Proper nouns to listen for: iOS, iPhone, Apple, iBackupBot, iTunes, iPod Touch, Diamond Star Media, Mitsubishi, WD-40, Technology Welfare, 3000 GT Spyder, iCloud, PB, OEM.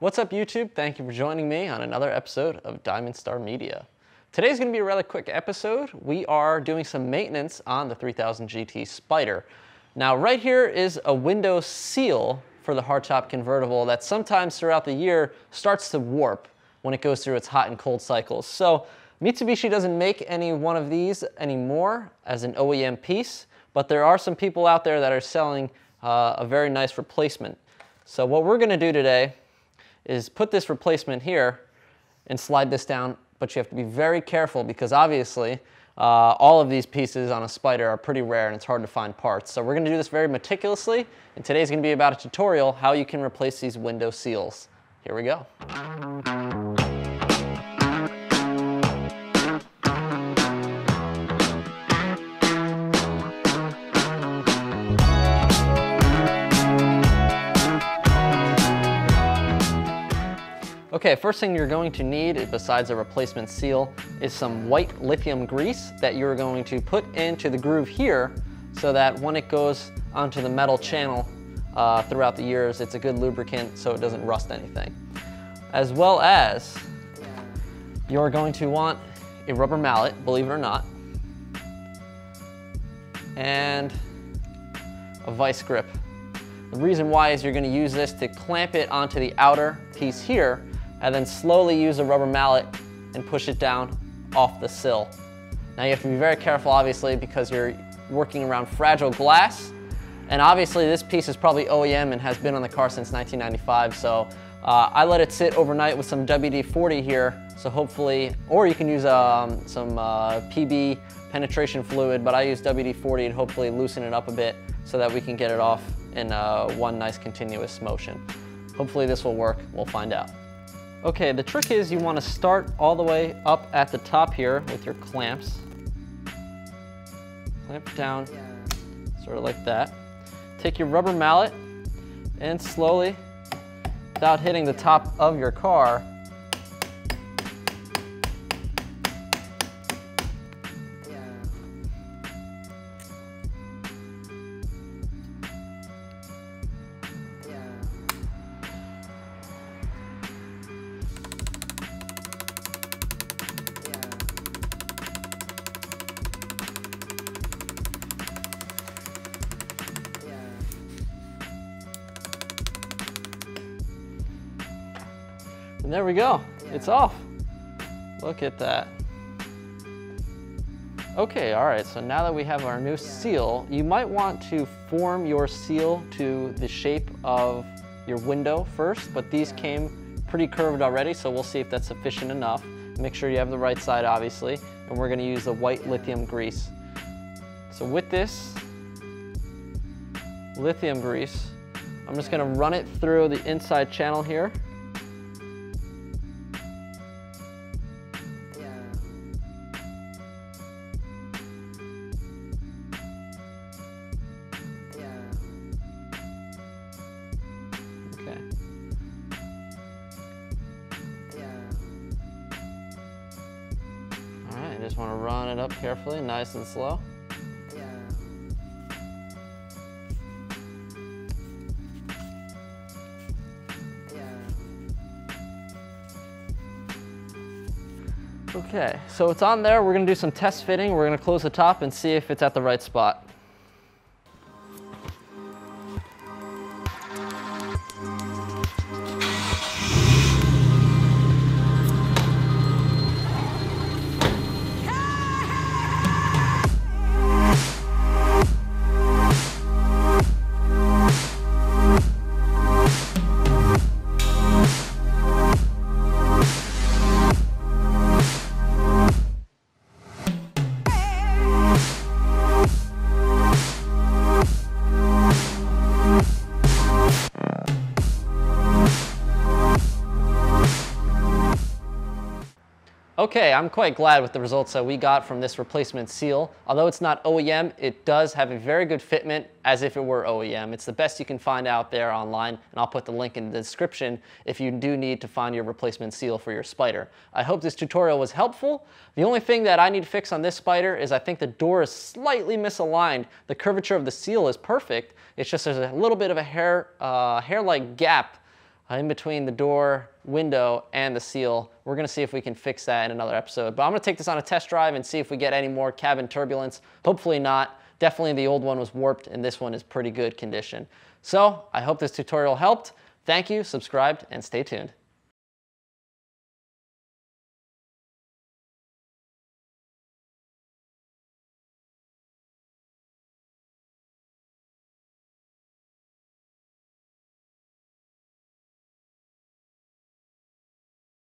What's up YouTube? Thank you for joining me on another episode of Diamond Star Media. Today's gonna be a rather quick episode. We are doing some maintenance on the 3000 GT Spyder. Now right here is a window seal for the hardtop convertible that sometimes throughout the year starts to warp when it goes through its hot and cold cycles. So Mitsubishi doesn't make any one of these anymore as an OEM piece, but there are some people out there that are selling a very nice replacement. So what we're gonna do today is put this replacement here and slide this down, but you have to be very careful because obviously all of these pieces on a Spyder are pretty rare and it's hard to find parts. So we're gonna do this very meticulously, and today's gonna be about a tutorial how you can replace these window seals. Here we go. Okay, first thing you're going to need, besides a replacement seal, is some white lithium grease that you're going to put into the groove here so that when it goes onto the metal channel throughout the years, it's a good lubricant so it doesn't rust anything. As well as, you're going to want a rubber mallet, believe it or not, and a vice grip. The reason why is you're going to use this to clamp it onto the outer piece here and then slowly use a rubber mallet and push it down off the sill. Now you have to be very careful obviously because you're working around fragile glass, and obviously this piece is probably OEM and has been on the car since 1995, so I let it sit overnight with some WD-40 here, so hopefully, or you can use some PB penetration fluid, but I use WD-40 and hopefully loosen it up a bit so that we can get it off in one nice continuous motion. Hopefully this will work, we'll find out. Okay, the trick is you want to start all the way up at the top here with your clamps. Clamp down, sort of like that. Take your rubber mallet and slowly, without hitting the top of your car, and there we go, it's off. Look at that. Okay, all right, so now that we have our new seal, you might want to form your seal to the shape of your window first, but these came pretty curved already, so we'll see if that's sufficient enough. Make sure you have the right side, obviously, and we're gonna use the white lithium grease. So with this lithium grease, I'm just gonna run it through the inside channel here. Just want to run it up carefully, nice and slow. Okay, so it's on there. We're going to do some test fitting. We're going to close the top and see if it's at the right spot. Okay, I'm quite glad with the results that we got from this replacement seal. Although it's not OEM, it does have a very good fitment as if it were OEM. It's the best you can find out there online, and I'll put the link in the description if you do need to find your replacement seal for your Spyder. I hope this tutorial was helpful. The only thing that I need to fix on this Spyder is I think the door is slightly misaligned. The curvature of the seal is perfect. It's just there's a little bit of a hair-like gap in between the door window and the seal. We're gonna see if we can fix that in another episode. But I'm gonna take this on a test drive and see if we get any more cabin turbulence. Hopefully not. Definitely the old one was warped and this one is pretty good condition. So I hope this tutorial helped. Thank you, subscribe, and stay tuned.